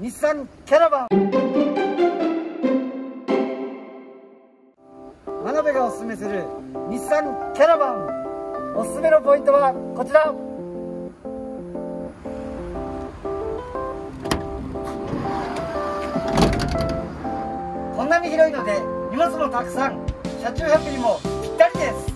日産キャラバン。真鍋がおすすめする日産キャラバン、おすすめのポイントはこちら。こんなに広いので荷物もたくさん、車中泊にもぴったりです。